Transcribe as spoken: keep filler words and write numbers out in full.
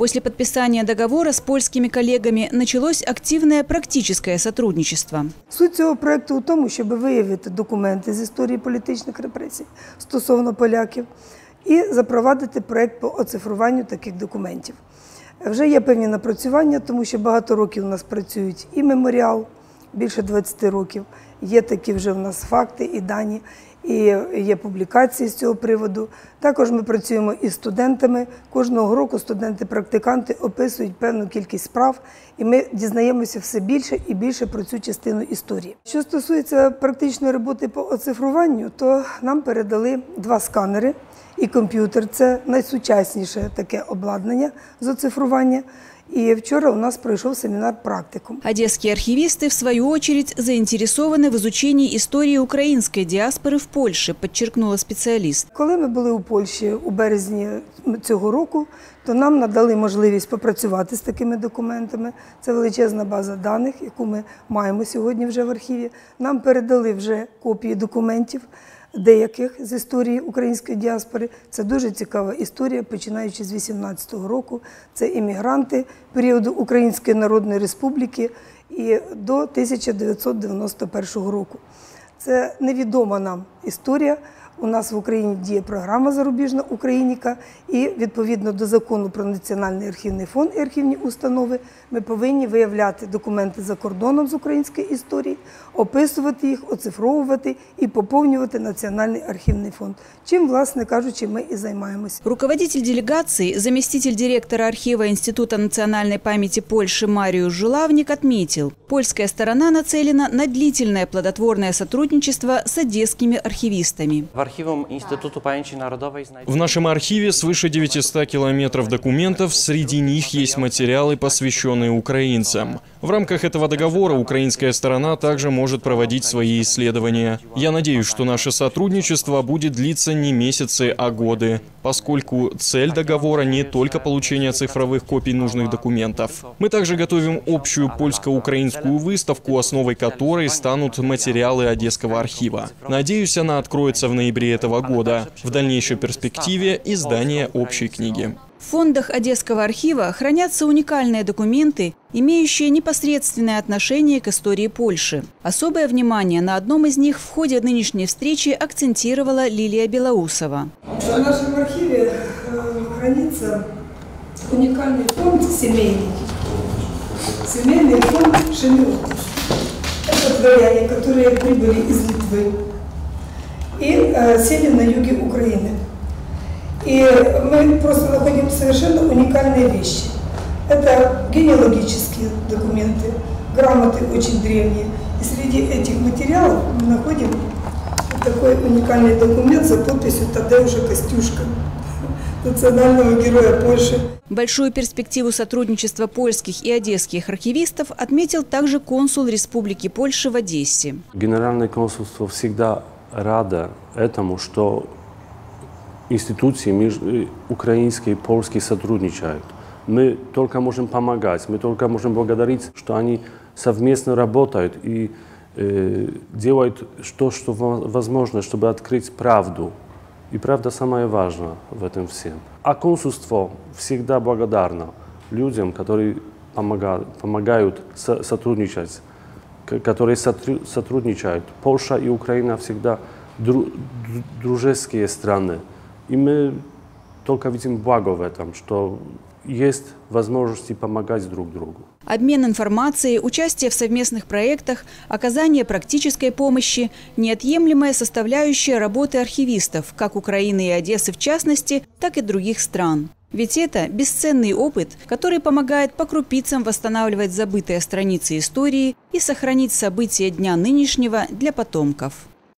После подписания договора с польскими коллегами началось активное практическое сотрудничество. Суть этого проекта в том, чтобы выявить документы из истории политических репрессий стосовно поляков и запровадить проект по оцифрованию таких документов. Уже есть певні напрацювання, потому что багато років у нас працюють и меморіал, більше двадцяти років. Є такі вже у нас факти і дані, і є публікації з цього приводу. Також ми працюємо із студентами. Кожного року студенти-практиканти описують певну кількість справ, і ми дізнаємося все більше і більше про цю частину історії. Що стосується практичної роботи по оцифруванню, то нам передали два сканери і комп'ютер. Це найсучасніше таке обладнання з оцифрування. И вчера у нас прошел семинар практикум. Одесские архивисты, в свою очередь, заинтересованы в изучении истории украинской диаспоры в Польше, подчеркнула специалист. Когда мы были в Польше в березні цього року, то нам надали можливість попрацювати з такими документами. Це величезна база даних, яку ми маємо сьогодні вже в архіві. Нам передали вже копії документів деяких з історії української діаспори. Це дуже цікава історія, починаючи з вісімнадцятого року. Це іммігранти періоду Української Народної Республіки і до тисяча дев'ятсот дев'яносто першого року. Це невідома нам історія. У нас в Україні діє програма «Зарубежная украиника», і відповідно до закону про Національний архівний фонд і архівні установи ми повинні виявляти документи за кордоном з української історії, описувати їх, оцифровувати і поповнювати Національний архівний фонд, чим, власне кажучи, ми і займаємося. Руководитель делегации, заместитель директора архива Института национальной памяти Польши Мариуш Жулавник отметил, польская сторона нацелена на длительное плодотворное сотрудничество с одесскими архивистами. В нашем архиве свыше девятисот километров документов, среди них есть материалы, посвященные украинцам. В рамках этого договора украинская сторона также может проводить свои исследования. Я надеюсь, что наше сотрудничество будет длиться не месяцы, а годы, поскольку цель договора не только получение цифровых копий нужных документов. Мы также готовим общую польско-украинскую выставку, основой которой станут материалы Одесского архива. Надеюсь, она откроется в ноябре этого года. В дальнейшей перспективе издание общей книги. В фондах Одесского архива хранятся уникальные документы, имеющие непосредственное отношение к истории Польши. Особое внимание на одном из них в ходе нынешней встречи акцентировала Лилия Белоусова. В нашем архиве хранится уникальный фонд семейный. Семейный фонд «Шемелек». Это дворяне, которые прибыли из Литвы и э, сели на юге Украины. И мы просто находим совершенно уникальные вещи. Это генеалогические документы, грамоты очень древние. И среди этих материалов мы находим вот такой уникальный документ за подписью Тадеуша Костюшка, национального героя Польши. Большую перспективу сотрудничества польских и одесских архивистов отметил также консул Республики Польша в Одессе. Генеральное консульство всегда рада этому, что институции украинские и польские сотрудничают. Мы только можем помогать, мы только можем благодарить, что они совместно работают и э, делают то, что возможно, чтобы открыть правду. И правда самая важная в этом всем. А консульство всегда благодарно людям, которые помогают, помогают со- сотрудничать. которые сотрудничают. Польша и Украина всегда дружеские страны. И мы только видим благо в этом, что есть возможности помогать друг другу. Обмен информацией, участие в совместных проектах, оказание практической помощи – неотъемлемая составляющая работы архивистов, как Украины и Одессы в частности, так и других стран. Ведь это бесценный опыт, который помогает по крупицам восстанавливать забытые страницы истории и сохранить события дня нынешнего для потомков.